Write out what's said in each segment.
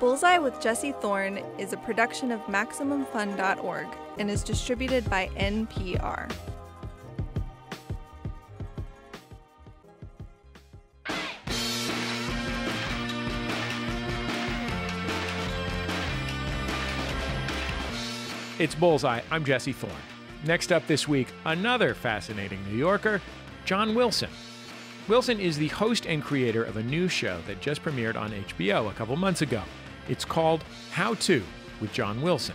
Bullseye with Jesse Thorn is a production of MaximumFun.org and is distributed by NPR. It's Bullseye. I'm Jesse Thorn. Next up this week, another fascinating New Yorker, John Wilson. Wilson is the host and creator of a new show that just premiered on HBO a couple months ago. It's called How To with John Wilson.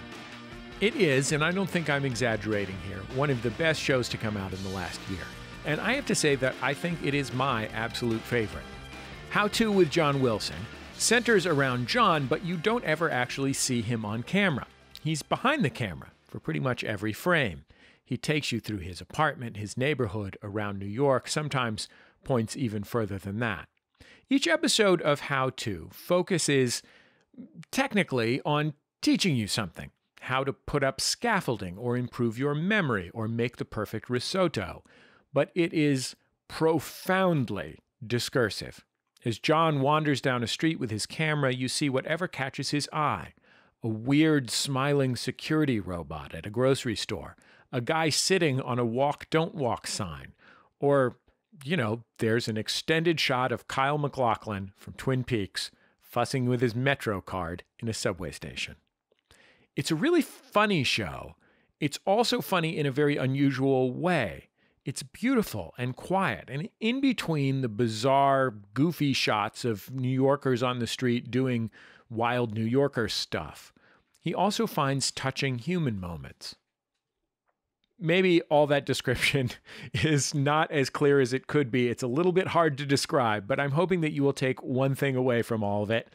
It is, and I don't think I'm exaggerating here, one of the best shows to come out in the last year. And I have to say that I think it is my absolute favorite. How To with John Wilson centers around John, but you don't ever actually see him on camera. He's behind the camera for pretty much every frame. He takes you through his apartment, his neighborhood, around New York, sometimes points even further than that. Each episode of How To focuses technically on teaching you something, how to put up scaffolding or improve your memory or make the perfect risotto. But it is profoundly discursive. As John wanders down a street with his camera, you see whatever catches his eye. A weird smiling security robot at a grocery store, a guy sitting on a walk, don't walk sign, or, you know, there's an extended shot of Kyle MacLachlan from Twin Peaks fussing with his Metro card in a subway station. It's a really funny show. It's also funny in a very unusual way. It's beautiful and quiet, and in between the bizarre, goofy shots of New Yorkers on the street doing wild New Yorker stuff, he also finds touching human moments. Maybe all that description is not as clear as it could be. It's a little bit hard to describe, but I'm hoping that you will take one thing away from all of it.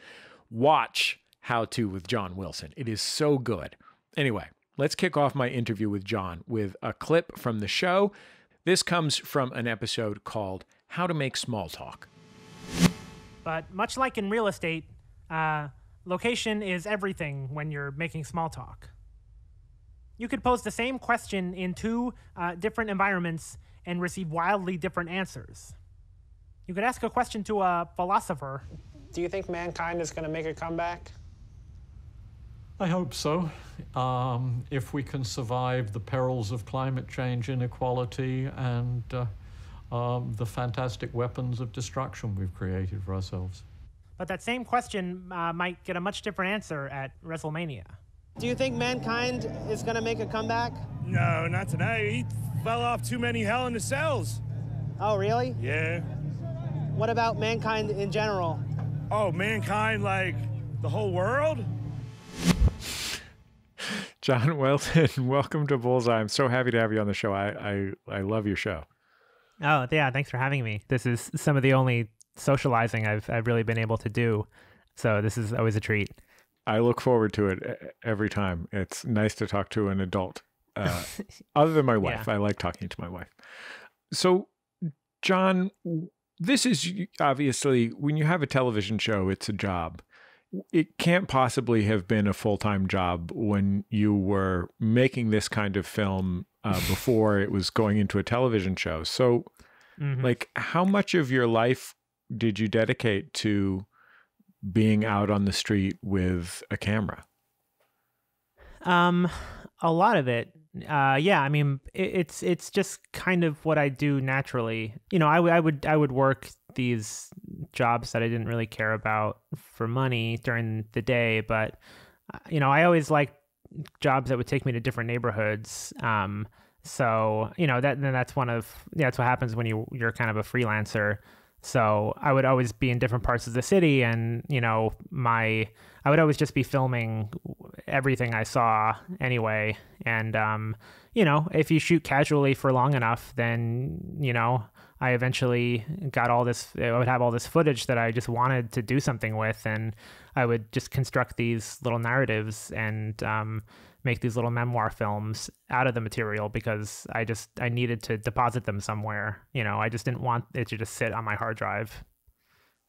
Watch How To with John Wilson. It is so good. Anyway, let's kick off my interview with John with a clip from the show. This comes from an episode called How to Make Small Talk. But much like in real estate, location is everything when you're making small talk. You could pose the same question in two different environments and receive wildly different answers. You could ask a question to a philosopher. Do you think mankind is going to make a comeback? I hope so. If we can survive the perils of climate change, inequality, and the fantastic weapons of destruction we've created for ourselves. But that same question might get a much different answer at WrestleMania. Do you think mankind is going to make a comeback? No, not tonight. He fell off too many Hell in the Cells. Oh, really? Yeah. What about mankind in general? Oh, mankind, like the whole world? John Wilson, welcome to Bullseye. I'm so happy to have you on the show. I love your show. Oh, yeah. Thanks for having me. This is some of the only socializing I've really been able to do, so this is always a treat. I look forward to it every time. It's nice to talk to an adult other than my wife. Yeah. I like talking to my wife. So John, this is obviously, when you have a television show, it's a job. It can't possibly have been a full-time job when you were making this kind of film before it was going into a television show. So like, how much of your life did you dedicate to being out on the street with a camera? A lot of it. Yeah, I mean, it's just kind of what I do naturally. You know, I would work these jobs that I didn't really care about for money during the day, but you know, I always liked jobs that would take me to different neighborhoods. So, you know, that's one of, yeah, that's what happens when you're kind of a freelancer. So I would always be in different parts of the city, and, you know, I would always just be filming everything I saw anyway. And, you know, if you shoot casually for long enough, then, you know, I eventually got all this, I would have all this footage that I just wanted to do something with. And I would just construct these little narratives and, make these little memoir films out of the material, because I needed to deposit them somewhere. You know, I just didn't want it to just sit on my hard drive.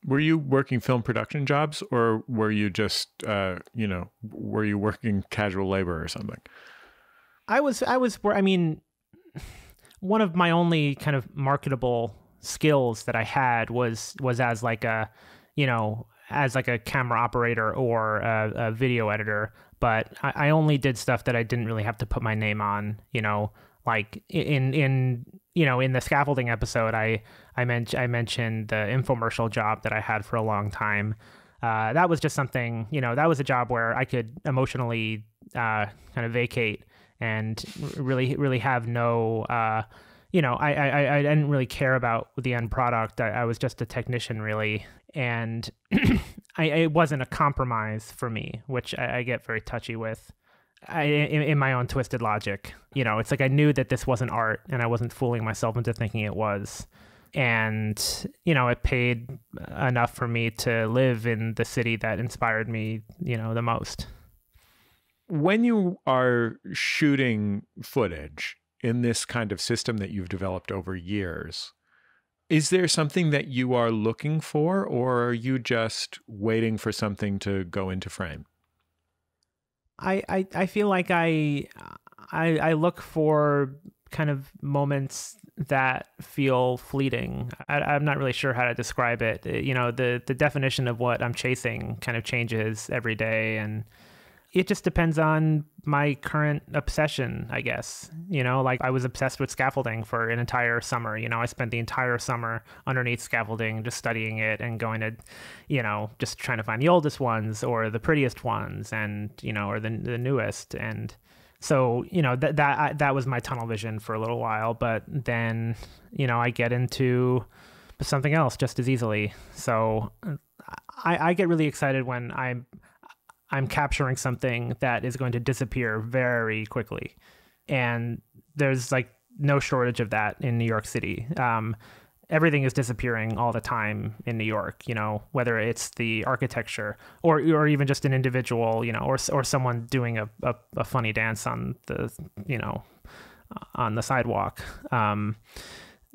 Were you working film production jobs, or were you just, you know, were you working casual labor or something? I mean, one of my only kind of marketable skills that I had was as like a, you know, as like a camera operator or a video editor, but I only did stuff that I didn't really have to put my name on, you know, like in the scaffolding episode, I mentioned the infomercial job that I had for a long time. That was just something, you know, that was a job where I could emotionally kind of vacate and really have no, you know, I didn't really care about the end product. I was just a technician, really. And it wasn't a compromise for me, which I get very touchy with in my own twisted logic. You know, it's like I knew that this wasn't art and I wasn't fooling myself into thinking it was. And, you know, it paid enough for me to live in the city that inspired me, you know, the most. When you are shooting footage in this kind of system that you've developed over years, is there something that you are looking for, or are you just waiting for something to go into frame? I feel like I look for kind of moments that feel fleeting. I'm not really sure how to describe it. You know, the definition of what I'm chasing kind of changes every day, and it just depends on my current obsession, I guess. You know, like I was obsessed with scaffolding for an entire summer. You know, I spent the entire summer underneath scaffolding, just studying it and going to, you know, just trying to find the oldest ones or the prettiest ones, and, you know, or the newest. And so, you know, that was my tunnel vision for a little while. But then, you know, I get into something else just as easily. So I get really excited when I'm capturing something that is going to disappear very quickly. And there's like no shortage of that in New York City. Everything is disappearing all the time in New York, you know, whether it's the architecture or even just an individual, you know, or someone doing a funny dance on the, you know, on the sidewalk.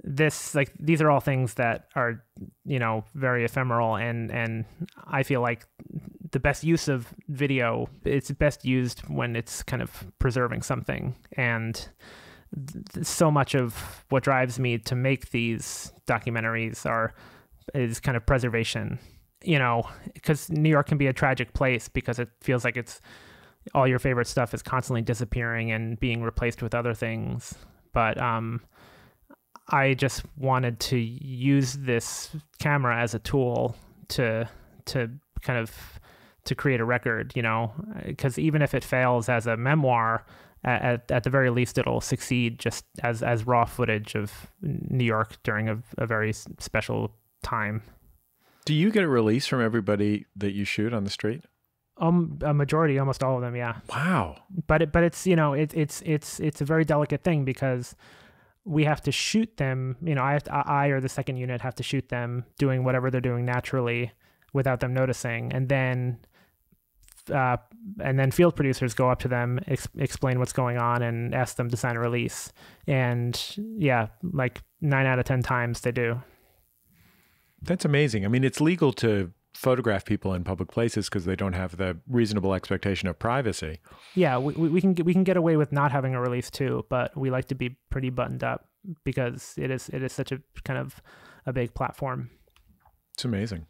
These are all things that are, you know, very ephemeral. And I feel like the best use of video, it's best used when it's kind of preserving something. And so much of what drives me to make these documentaries is kind of preservation, you know, because New York can be a tragic place because it feels like it's all your favorite stuff is constantly disappearing and being replaced with other things. But, I just wanted to use this camera as a tool to create a record, you know, because even if it fails as a memoir, at the very least, it'll succeed just as raw footage of New York during a very special time. Do you get a release from everybody that you shoot on the street? A majority, almost all of them. Yeah. Wow. But it's, you know, it's a very delicate thing because we have to shoot them, you know, I or the second unit have to shoot them doing whatever they're doing naturally without them noticing. And then field producers go up to them, explain what's going on and ask them to sign a release. And yeah, like 9 out of 10 times they do. That's amazing. I mean, it's legal to photograph people in public places because they don't have the reasonable expectation of privacy. Yeah, we can get away with not having a release too, but we like to be pretty buttoned up because it is such a kind of a big platform. It's amazing.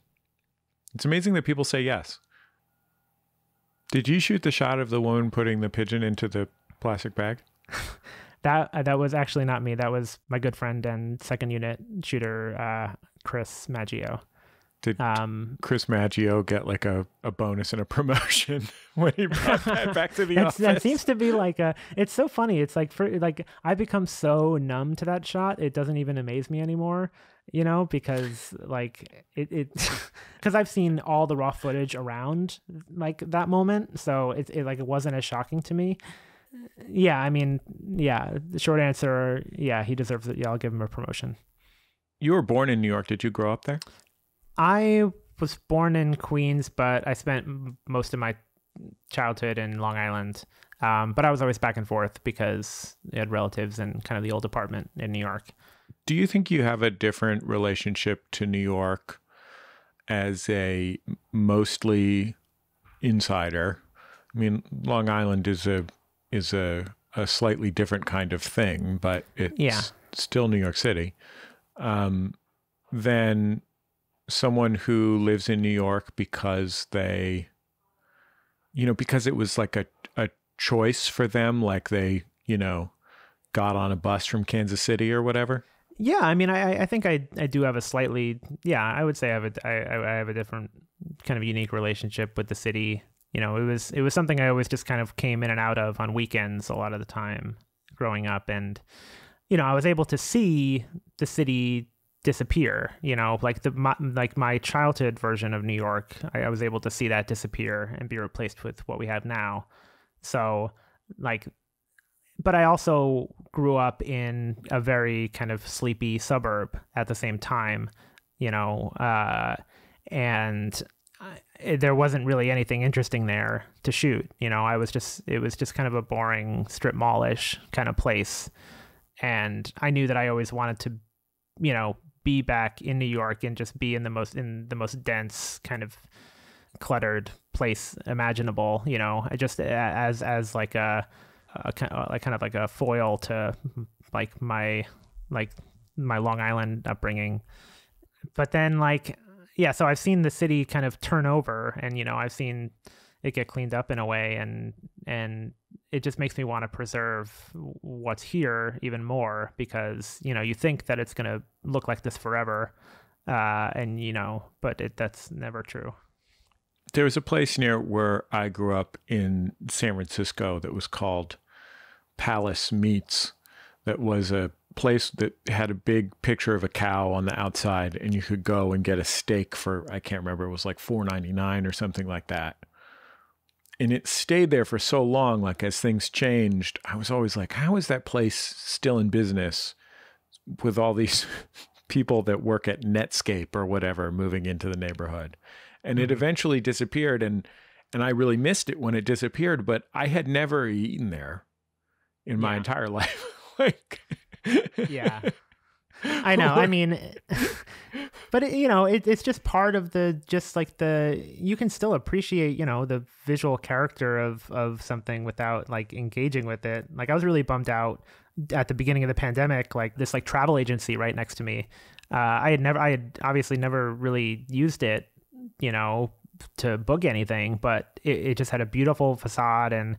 It's amazing that people say yes. Did you shoot the shot of the woman putting the pigeon into the plastic bag? That was actually not me. That was my good friend and second unit shooter, Chris Maggio. Did Chris Maggio get like a bonus and a promotion when he brought that back to the office? That seems to be like it's so funny. It's like I become so numb to that shot. It doesn't even amaze me anymore, you know, because like because I've seen all the raw footage around like that moment. So it wasn't as shocking to me. Yeah. I mean, yeah. The short answer. Yeah. He deserves it. Yeah. I'll give him a promotion. You were born in New York. Did you grow up there? I was born in Queens, but I spent most of my childhood in Long Island. But I was always back and forth because I had relatives in kind of the old apartment in New York. Do you think you have a different relationship to New York as a mostly insider? I mean, Long Island is a slightly different kind of thing, but it's still New York City. Then someone who lives in New York because they, you know, because it was like a choice for them, like they, you know, got on a bus from Kansas City or whatever? Yeah, I mean, I think I do have a slightly, yeah, I would say I have I have a different kind of unique relationship with the city. You know, it was something I always just kind of came in and out of on weekends a lot of the time growing up. And, you know, I was able to see the city disappear, you know, like my childhood version of New York. I was able to see that disappear and be replaced with what we have now. So like, but I also grew up in a very kind of sleepy suburb at the same time, you know, and there wasn't really anything interesting there to shoot. You know, it was just kind of a boring strip mall-ish kind of place. And I knew that I always wanted to, you know, be back in New York and just be in the most dense kind of cluttered place imaginable. You know, I just, as like a kind of like a foil to like my Long Island upbringing. But then like, yeah, so I've seen the city kind of turn over, and, you know, I've seen it get cleaned up in a way, and it just makes me want to preserve what's here even more, because, you know, you think that it's going to look like this forever. And, you know, but that's never true. There was a place near where I grew up in San Francisco that was called Palace Meats. That was a place that had a big picture of a cow on the outside, and you could go and get a steak for, I can't remember, it was like $4.99 or something like that. And it stayed there for so long, like as things changed, I was always like, how is that place still in business with all these people that work at Netscape or whatever moving into the neighborhood? And it eventually disappeared, and I really missed it when it disappeared, but I had never eaten there in my entire life. Like, yeah, I know. I mean, but it, you know, it's just part of the, just like the, you can still appreciate, you know, the visual character of something without like engaging with it. Like I was really bummed out at the beginning of the pandemic, like this like travel agency right next to me. I had obviously never really used it, you know, to book anything, but it just had a beautiful facade, and,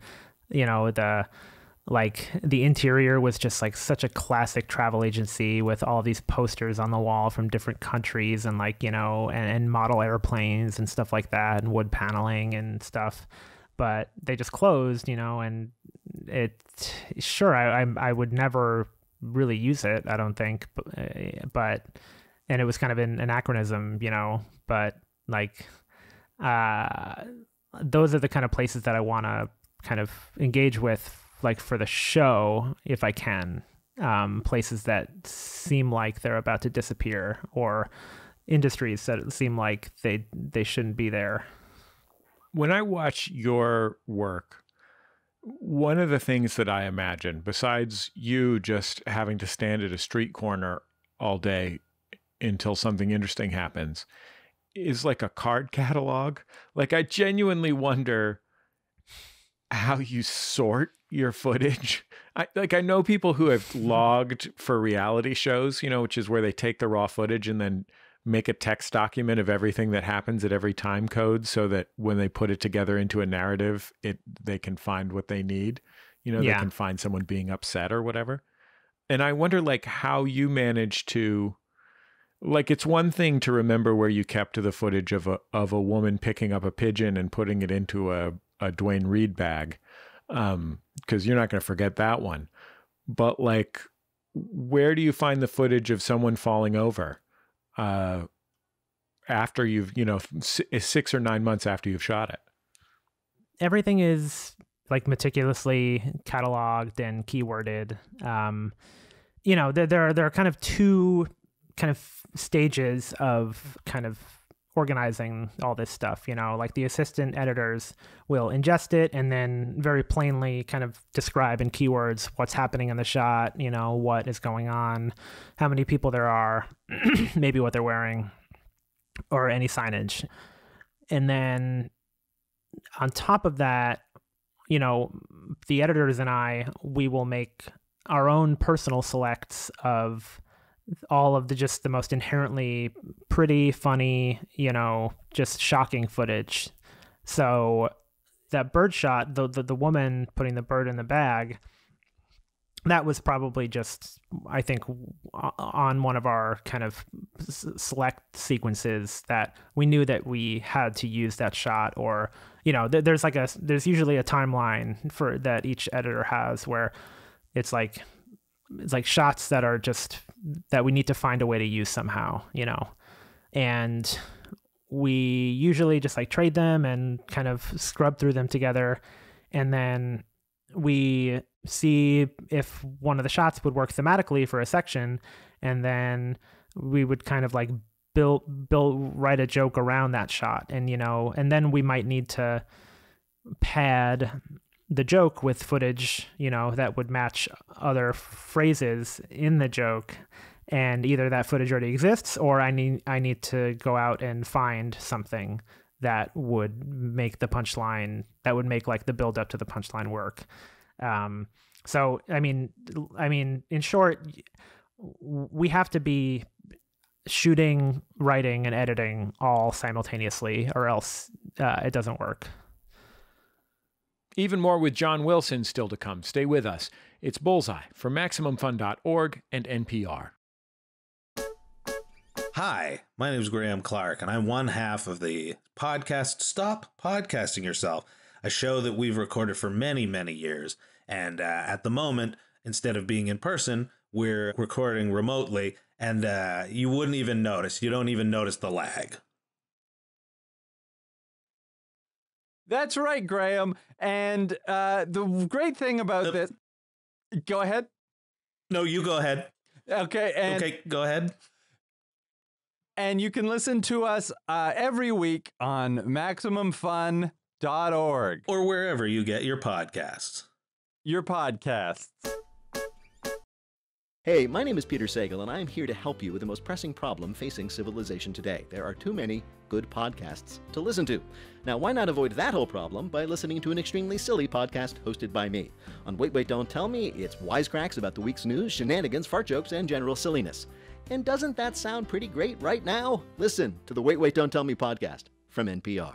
you know, the interior was just like such a classic travel agency with all these posters on the wall from different countries, and like, you know, and model airplanes and stuff like that, and wood paneling and stuff. But they just closed, you know, and it, sure, I would never really use it, I don't think, but and it was kind of an anachronism, you know, but like, those are the kind of places that I want to kind of engage with, like for the show, if I can, places that seem like they're about to disappear, or industries that seem like they shouldn't be there. When I watch your work, one of the things that I imagine, besides you just having to stand at a street corner all day until something interesting happens, is like a card catalog. Like I genuinely wonder how you sort your footage. I know people who have logged for reality shows, you know, which is where they take the raw footage and then make a text document of everything that happens at every time code, so that when they put it together into a narrative, they can find what they need. You know, they can find someone being upset or whatever. And I wonder like how you manage to, like, it's one thing to remember where you kept the footage of a woman picking up a pigeon and putting it into a Duane Reade bag, because you're not going to forget that one. But like, where do you find the footage of someone falling over after you've, you know, 6 or 9 months after you've shot it? Everything is like meticulously cataloged and keyworded. You know, there are kind of two kind of stages of kind of organizing all this stuff, you know, like the assistant editors will ingest it and then very plainly kind of describe in keywords what's happening in the shot, you know, what is going on, how many people there are, maybe what they're wearing, or any signage. And then on top of that, you know, the editors and I, we will make our own personal selects of all of the just the most inherently pretty, funny, you know, just shocking footage. So that bird shot, the woman putting the bird in the bag, that was probably just, I think, on one of our kind of select sequences that we knew that we had to use that shot. Or, you know, there's usually a timeline for that each editor has where it's like shots that are just that we need to find a way to use somehow, you know, and we usually just like trade them and kind of scrub through them together. And then we see if one of the shots would work thematically for a section. And then we would kind of like write a joke around that shot. And, you know, and then we might need to pad the joke with footage, you know, that would match other phrases in the joke. And either that footage already exists, or I need to go out and find something that would make the punchline, that would make like the build up to the punchline work. So, I mean, in short, we have to be shooting, writing, and editing all simultaneously, or else it doesn't work. Even more with John Wilson still to come. Stay with us. It's Bullseye from MaximumFun.org and NPR. Hi, my name is Graham Clark, and I'm one half of the podcast Stop Podcasting Yourself, a show that we've recorded for many, many years. And at the moment, instead of being in person, we're recording remotely, and you wouldn't even notice. You don't even notice the lag. That's right, Graham. And the great thing about this... Go ahead. No, you go ahead. Okay. Okay, go ahead. And you can listen to us every week on MaximumFun.org. Or wherever you get your podcasts. Hey, my name is Peter Sagal, and I'm here to help you with the most pressing problem facing civilization today. There are too many good podcasts to listen to. Now, why not avoid that whole problem by listening to an extremely silly podcast hosted by me? On Wait, Wait, Don't Tell Me, it's wisecracks about the week's news, shenanigans, fart jokes, and general silliness. And doesn't that sound pretty great right now? Listen to the Wait, Wait, Don't Tell Me podcast from NPR.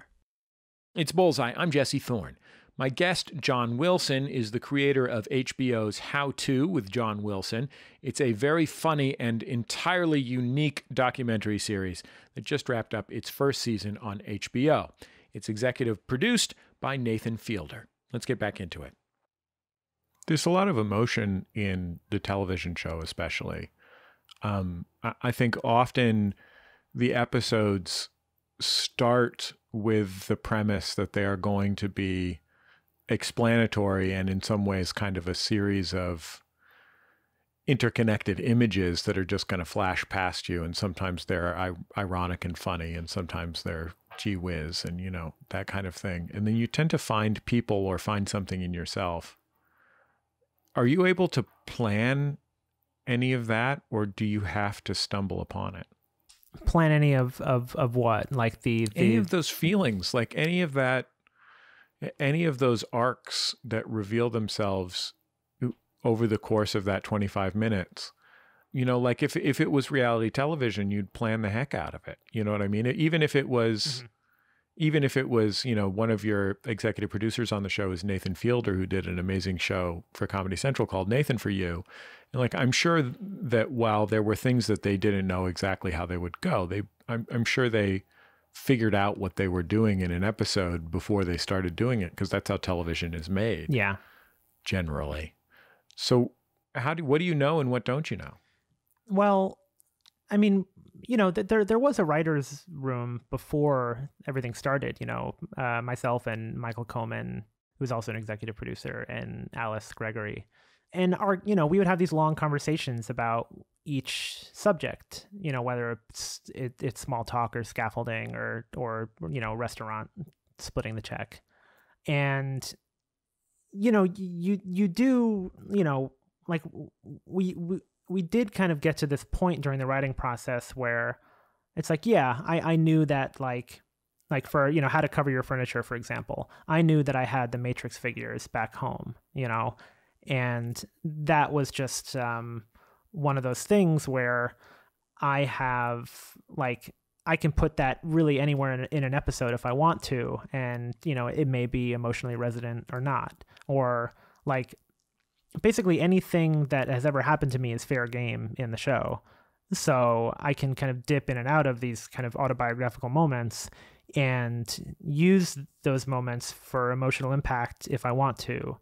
It's Bullseye. I'm Jesse Thorn. My guest, John Wilson, is the creator of HBO's How To with John Wilson. It's a very funny and entirely unique documentary series that just wrapped up its first season on HBO. It's executive produced by Nathan Fielding. Let's get back into it. There's a lot of emotion in the television show, especially. I think often the episodes start with the premise that they are going to be explanatory and in some ways kind of a series of interconnected images that are just going to flash past you. And sometimes they're ironic and funny, and sometimes they're gee whiz and, you know, that kind of thing. And then you tend to find people or find something in yourself. Are you able to plan any of that, or do you have to stumble upon it? Plan any of what? Like the any of those feelings, like any of that, any of those arcs that reveal themselves over the course of that 25 minutes. You know, like if it was reality television, you'd plan the heck out of it. You know what I mean? Even if it was, even if it was, you know, one of your executive producers on the show is Nathan Fielder, who did an amazing show for Comedy Central called Nathan for You. And like, I'm sure that while there were things that they didn't know exactly how they would go, I'm sure they figured out what they were doing in an episode before they started doing it, because that's how television is made. Yeah, generally. So what do you know and what don't you know? Well, I mean, you know, there was a writer's room before everything started, you know, myself and Michael Coleman, who's also an executive producer, and Alice Gregory. And our, you know, we would have these long conversations about each subject, you know, whether it's small talk or scaffolding or, you know, restaurant splitting the check. And, you know, you do, you know, like we did kind of get to this point during the writing process where it's like, yeah, I knew that like for, you know, how to cover your furniture, for example, I knew that I had the Matrix figures back home, you know. And that was just one of those things where I have, like, I can put that really anywhere in an episode if I want to. And, you know, it may be emotionally resonant or not, or like basically anything that has ever happened to me is fair game in the show. So I can kind of dip in and out of these kind of autobiographical moments and use those moments for emotional impact if I want to.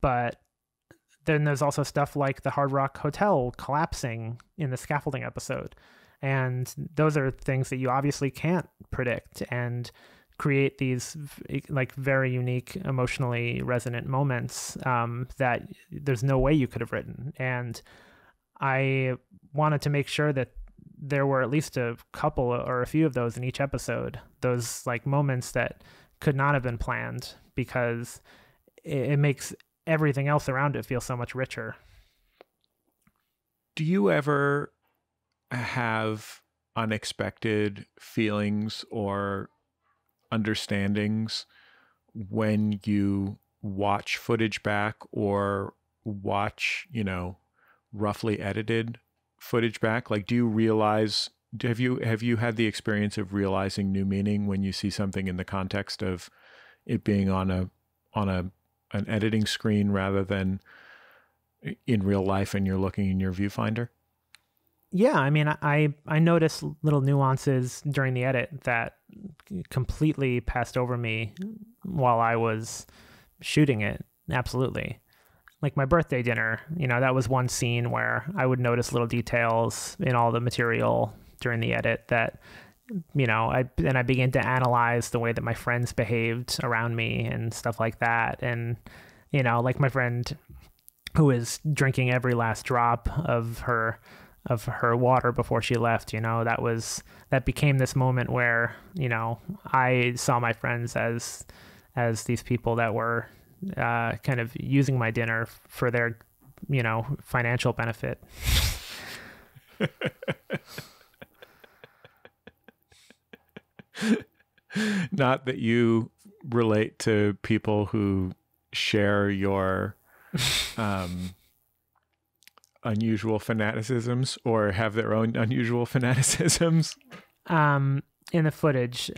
But then there's also stuff like the Hard Rock Hotel collapsing in the scaffolding episode. And those are things that you obviously can't predict, and create these like very unique, emotionally resonant moments that there's no way you could have written. And I wanted to make sure that there were at least a couple or a few of those in each episode, those like moments that could not have been planned, because it makes everything else around it feel so much richer. Do you ever have unexpected feelings or understandings when you watch footage back, or watch, you know, roughly edited footage back? Like, do you realize, have you had the experience of realizing new meaning when you see something in the context of it being on an editing screen rather than in real life, and you're looking in your viewfinder? Yeah, I mean, I noticed little nuances during the edit that completely passed over me while I was shooting it. Absolutely. Like my birthday dinner, you know, that was one scene where I would notice little details in all the material during the edit that, you know, I began to analyze the way that my friends behaved around me and stuff like that. And, you know, like my friend who is drinking every last drop of her water before she left, you know, that became this moment where, you know, I saw my friends as these people that were kind of using my dinner for their, you know, financial benefit. Not that you relate to people who share your unusual fanaticisms, or have their own unusual fanaticisms? In the footage,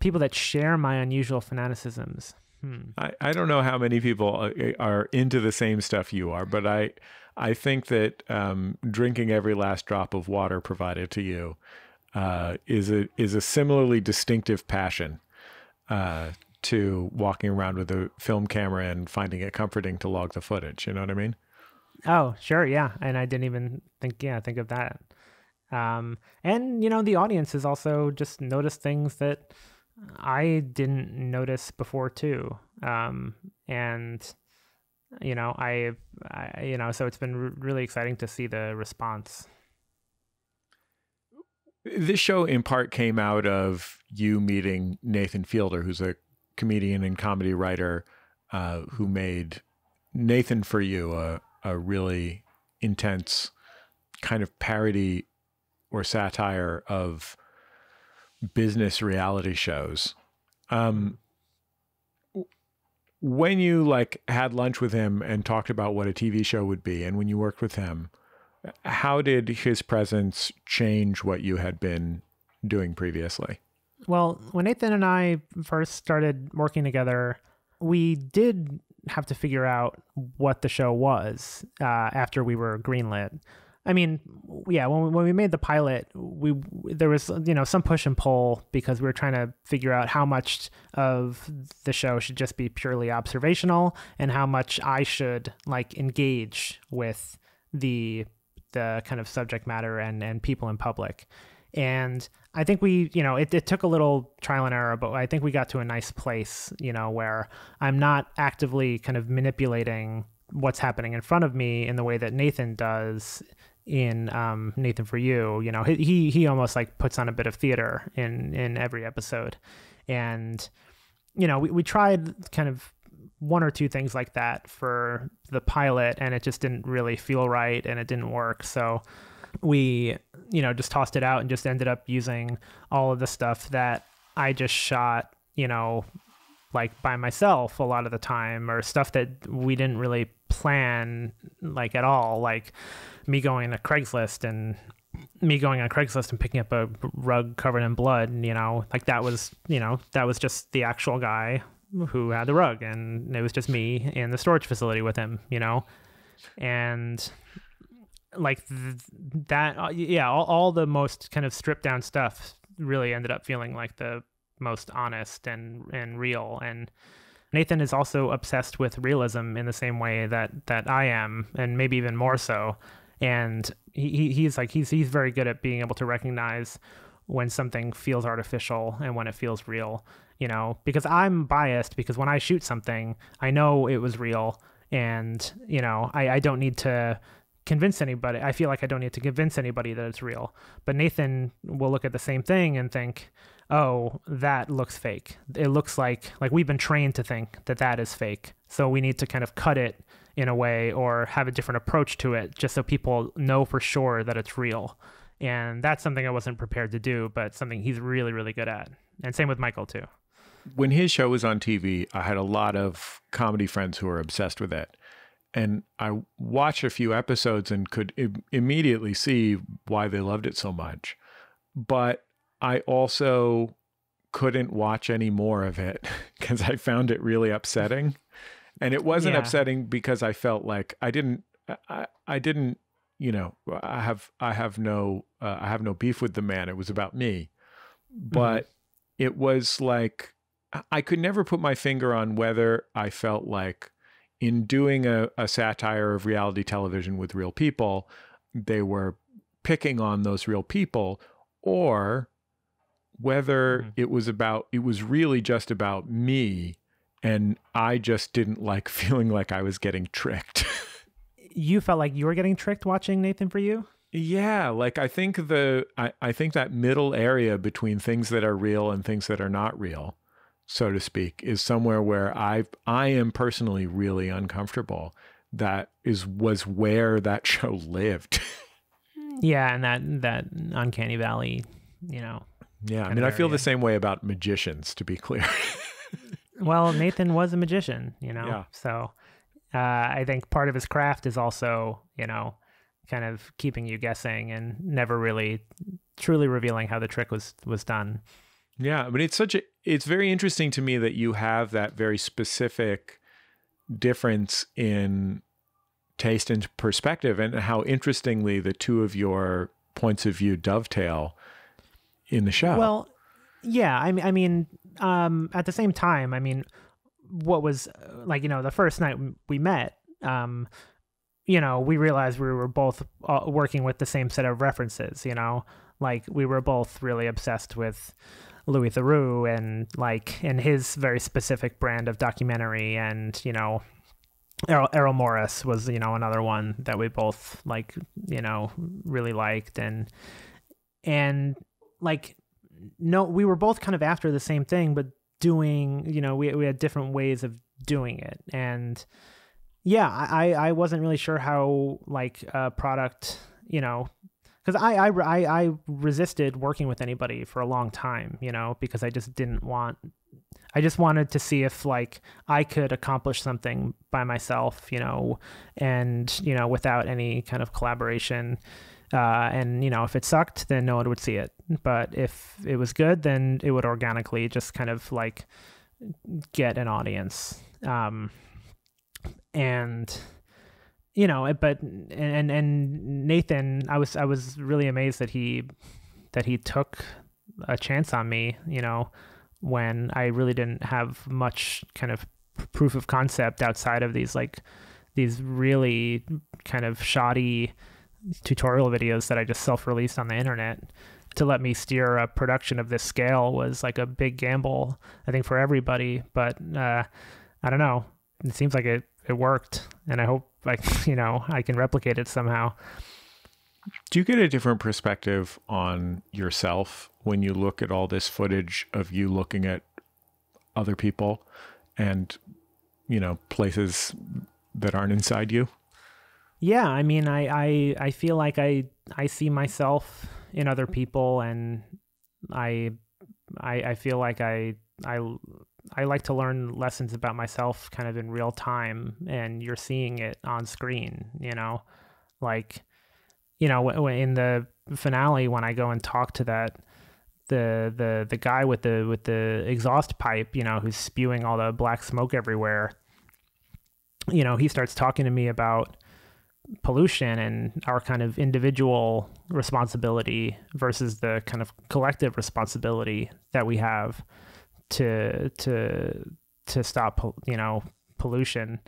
people that share my unusual fanaticisms. I don't know how many people are into the same stuff you are, but I think that drinking every last drop of water provided to you is a similarly distinctive passion to walking around with a film camera and finding it comforting to log the footage. You know what I mean? Oh, sure. Yeah. And I didn't even think of that. And, you know, the audience has also just noticed things that I didn't notice before too. And, you know, I so it's been really exciting to see the response. This show in part came out of you meeting Nathan Fielder, who's a comedian and comedy writer, who made Nathan for You, a really intense kind of parody or satire of business reality shows. When you like had lunch with him and talked about what a TV show would be, and when you worked with him, how did his presence change what you had been doing previously? Well, when Nathan and I first started working together, we did have to figure out what the show was after we were greenlit. I mean, yeah, when we made the pilot, there was, you know, some push and pull, because we were trying to figure out how much of the show should just be purely observational and how much I should like engage with the kind of subject matter and people in public. And I think we, you know, it took a little trial and error, but I think we got to a nice place, you know, where I'm not actively kind of manipulating what's happening in front of me in the way that Nathan does in Nathan for You. You know, he almost like puts on a bit of theater in every episode. And, you know, we tried kind of one or two things like that for the pilot, and it just didn't really feel right and it didn't work. So we, you know, just tossed it out and just ended up using all of the stuff that I just shot, you know, like by myself a lot of the time, or stuff that we didn't really plan like at all, like me going on Craigslist and picking up a rug covered in blood, you know, like that was just the actual guy who had the rug, and it was just me in the storage facility with him, you know. And like all the most kind of stripped down stuff really ended up feeling like the most honest and real. And Nathan is also obsessed with realism in the same way that I am, and maybe even more so. And he's very good at being able to recognize when something feels artificial and when it feels real, you know, because I'm biased, because when I shoot something, I know it was real. And, you know, I don't need to convince anybody. I feel like I don't need to convince anybody that it's real. But Nathan will look at the same thing and think, oh, that looks fake. It looks like we've been trained to think that that is fake. So we need to kind of cut it in a way, or have a different approach to it, just so people know for sure that it's real. And that's something I wasn't prepared to do, but something he's really, really good at. And same with Michael too. When his show was on TV, I had a lot of comedy friends who were obsessed with it. And I watched a few episodes and could immediately see why they loved it so much. But I also couldn't watch any more of it because I found it really upsetting. And it wasn't upsetting because I felt like I didn't, you know, I have no beef with the man. It was about me. But it was like, I could never put my finger on whether I felt like, in doing a satire of reality television with real people, they were picking on those real people, or whether it was really just about me, and I just didn't like feeling like I was getting tricked. You felt like you were getting tricked watching Nathan For You? Yeah, like I think that middle area between things that are real and things that are not real, so to speak, is somewhere where I am personally really uncomfortable. That was where that show lived. Yeah, and that uncanny valley, you know. Yeah, I mean, I feel the same way about magicians, to be clear. Well, Nathan was a magician, you know. Yeah. So I think part of his craft is also, you know, kind of keeping you guessing and never really truly revealing how the trick was done. Yeah, but it's very interesting to me that you have that very specific difference in taste and perspective, and how interestingly the two of your points of view dovetail in the show. Well, yeah, I mean, at the same time, I mean, what was like, you know, the first night we met, you know, we realized we were both working with the same set of references, you know, like we were both really obsessed with Louis Theroux and his very specific brand of documentary. And, you know, Errol Morris was, you know, another one that we both like, you know, really liked. And like, no, we were both kind of after the same thing, but doing, you know, we had different ways of doing it. And yeah, I wasn't really sure how like a product, you know, because I resisted working with anybody for a long time, you know, because I just wanted to see if like I could accomplish something by myself, you know, and, you know, without any kind of collaboration. And, you know, if it sucked, then no one would see it. But if it was good, then it would organically just kind of like get an audience. And, you know, but and Nathan, I was really amazed that he took a chance on me, you know, when I really didn't have much kind of proof of concept outside of these really kind of shoddy tutorial videos that I just self-released on the internet. To let me steer a production of this scale was like a big gamble, I think, for everybody. But I don't know, it seems like it worked, and I hope I can replicate it somehow. Do you get a different perspective on yourself when you look at all this footage of you looking at other people and, you know, places that aren't inside you? Yeah, I mean, I feel like I see myself in other people, and I feel like I I like to learn lessons about myself kind of in real time, and you're seeing it on screen, in the finale, when I go and talk to that, the guy with the exhaust pipe, who's spewing all the black smoke everywhere, he starts talking to me about pollution and our kind of individual responsibility versus the kind of collective responsibility that we have to stop, pollution.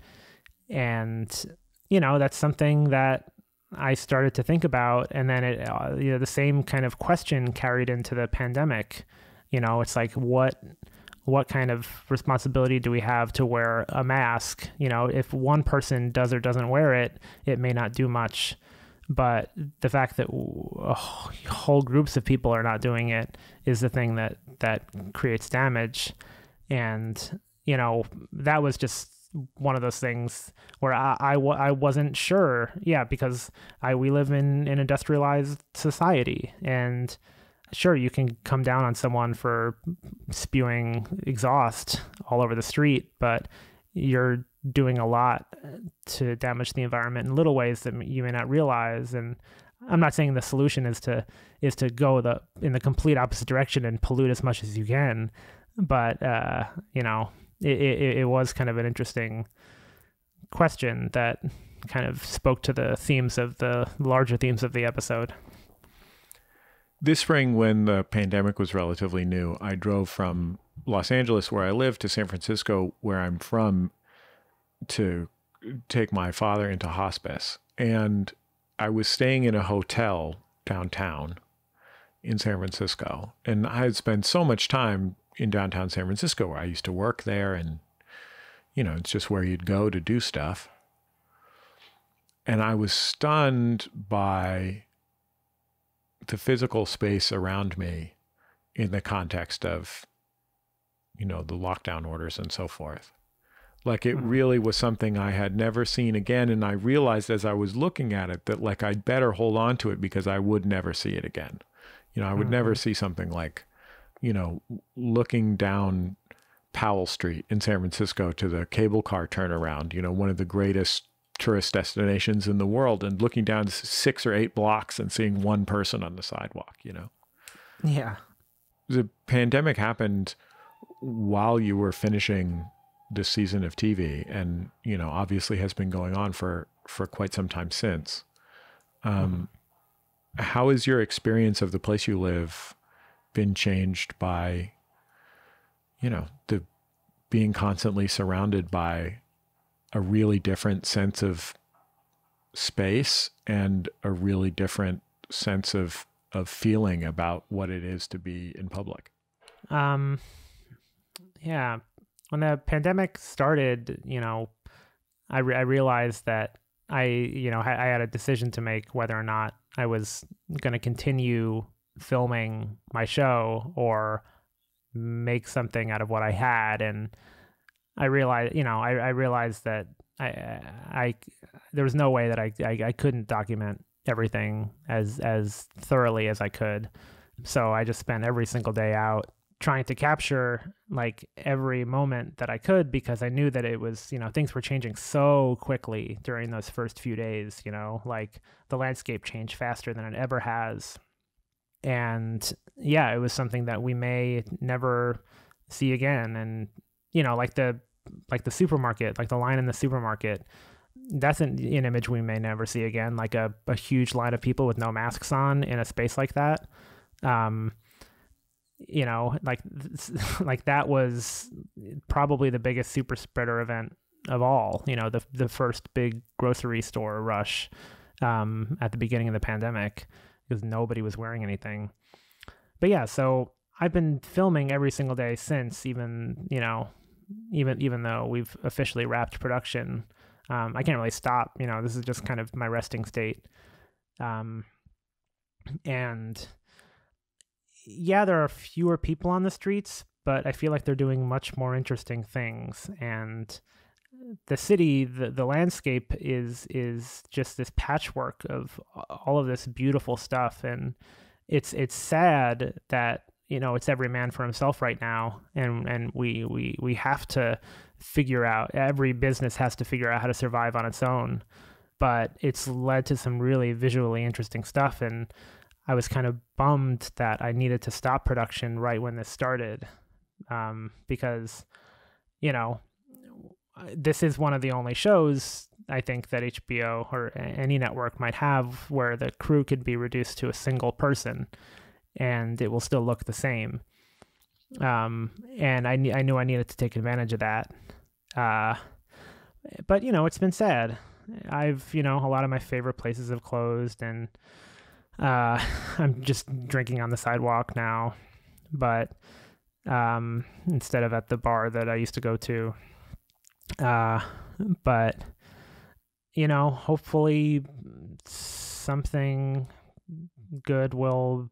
And, that's something that I started to think about. And then it, the same kind of question carried into the pandemic. It's like, what kind of responsibility do we have to wear a mask? If one person does or doesn't wear it, it may not do much. But the fact that whole groups of people are not doing it is the thing that creates damage. And, that was just one of those things where I wasn't sure. Yeah, because we live in an industrialized society, and sure, you can come down on someone for spewing exhaust all over the street, but you're doing a lot to damage the environment in little ways that you may not realize. And I'm not saying the solution is to go in the complete opposite direction and pollute as much as you can, but it was kind of an interesting question that kind of spoke to the themes of the larger themes of the episode. This spring, when the pandemic was relatively new, I drove from Los Angeles, where I live, to San Francisco, where I'm from, to take my father into hospice. And I was staying in a hotel downtown in San Francisco. And I had spent so much time in downtown San Francisco, where I used to work there, and, it's just where you'd go to do stuff. And I was stunned by the physical space around me in the context of, the lockdown orders and so forth. Like, it really was something I had never seen again. And I realized as I was looking at it that, like, I'd better hold on to it, because I would never see it again. I would never see something like, looking down Powell Street in San Francisco to the cable car turnaround, one of the greatest tourist destinations in the world, and looking down 6 or 8 blocks and seeing one person on the sidewalk, Yeah. The pandemic happened while you were finishing this season of TV, and obviously has been going on for quite some time since. How has your experience of the place you live been changed by the being constantly surrounded by a really different sense of space and a really different sense of feeling about what it is to be in public? Yeah. When the pandemic started, I realized that I had a decision to make whether or not I was going to continue filming my show or make something out of what I had. And I realized, I realized that there was no way that I couldn't document everything as thoroughly as I could. So I just spent every single day out trying to capture like every moment that I could, because I knew that it was, things were changing so quickly during those first few days, like the landscape changed faster than it ever has. And yeah, it was something that we may never see again. And, like the supermarket, like the line in the supermarket, that's an image we may never see again. Like a huge line of people with no masks on in a space like that. Like that was probably the biggest super spreader event of all, the first big grocery store rush, at the beginning of the pandemic, because nobody was wearing anything. But yeah, so I've been filming every single day since, even though we've officially wrapped production. I can't really stop, this is just kind of my resting state. And yeah, there are fewer people on the streets, but I feel like they're doing much more interesting things. And the city, the landscape is just this patchwork of all of this beautiful stuff. And it's sad that, you know, it's every man for himself right now. And we have to figure out, every business has to figure out how to survive on its own. But it's led to some really visually interesting stuff. And I was kind of bummed that I needed to stop production right when this started, because, you know, this is one of the only shows I think that HBO or any network might have where the crew could be reduced to a single person and it will still look the same. And I knew I needed to take advantage of that. But, you know, it's been sad. I've, you know, a lot of my favorite places have closed, and I'm just drinking on the sidewalk now, but instead of at the bar that I used to go to. But, you know, hopefully something good will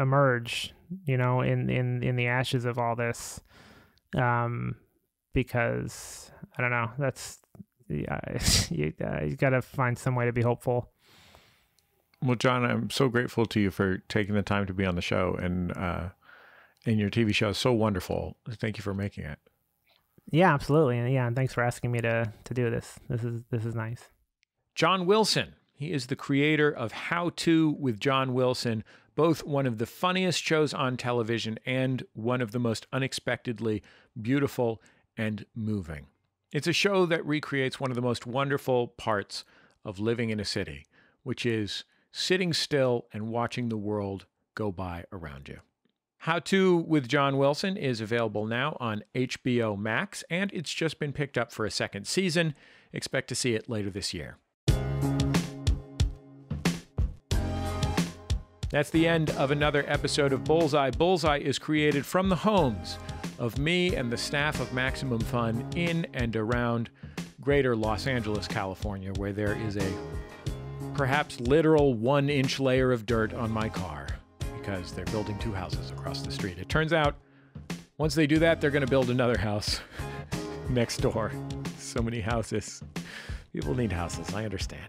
emerge, you know, in the ashes of all this. Because I don't know, that's, you got to find some way to be hopeful. Well, John, I'm so grateful to you for taking the time to be on the show, and your TV show is so wonderful. Thank you for making it. Yeah, absolutely. And yeah, and thanks for asking me to do this. This is nice. John Wilson. He is the creator of How To with John Wilson, both one of the funniest shows on television and one of the most unexpectedly beautiful and moving. It's a show that recreates one of the most wonderful parts of living in a city, which is sitting still and watching the world go by around you. How To with John Wilson is available now on HBO Max, and it's just been picked up for a second season. Expect to see it later this year. That's the end of another episode of Bullseye. Bullseye is created from the homes of me and the staff of Maximum Fun in and around greater Los Angeles, California, where there is a perhaps literal 1-inch layer of dirt on my car because they're building 2 houses across the street. It turns out once they do that, they're going to build another house next door. So many houses. People need houses. I understand.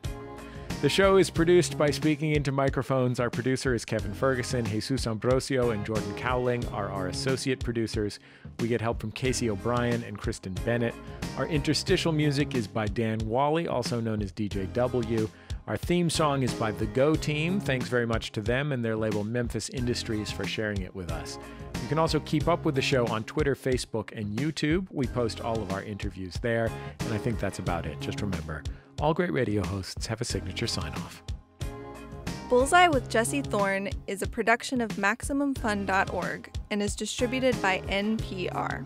The show is produced by Speaking Into Microphones. Our producer is Kevin Ferguson. Jesus Ambrosio and Jordan Cowling are our associate producers. We get help from Casey O'Brien and Kristen Bennett. Our interstitial music is by Dan Wally, also known as DJW. Our theme song is by The Go Team. Thanks very much to them and their label Memphis Industries for sharing it with us. You can also keep up with the show on Twitter, Facebook, and YouTube. We post all of our interviews there, and I think that's about it. Just remember, all great radio hosts have a signature sign-off. Bullseye with Jesse Thorn is a production of MaximumFun.org and is distributed by NPR.